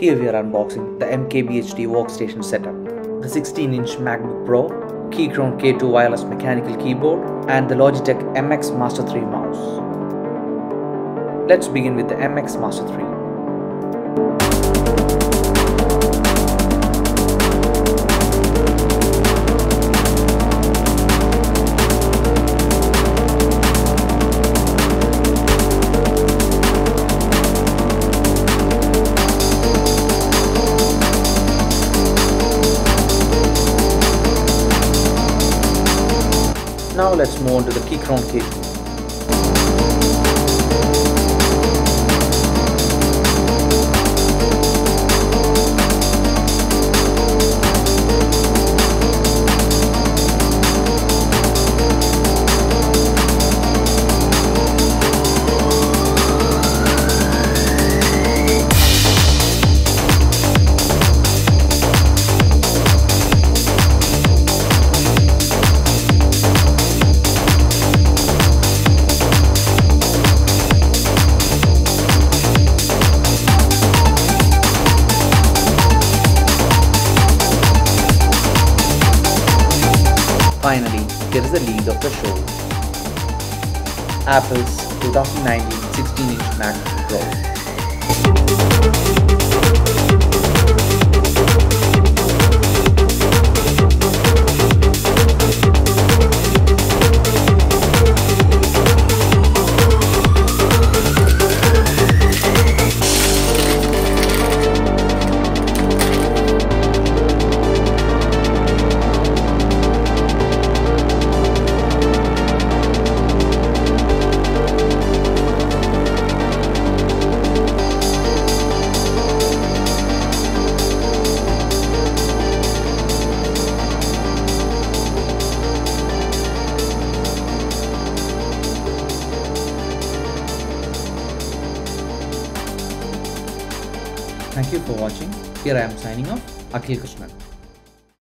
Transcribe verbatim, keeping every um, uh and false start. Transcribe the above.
Here we are unboxing the M K B H D workstation setup, the sixteen inch MacBook Pro, Keychron K two wireless mechanical keyboard, and the Logitech M X Master three mouse. Let's begin with the M X Master three. Now let's move on to the Keychron K two. Finally, there is the lead of the show, Apple's twenty nineteen sixteen inch MacBook Pro. Thank you for watching. Here I am signing off, Akhil Krishna.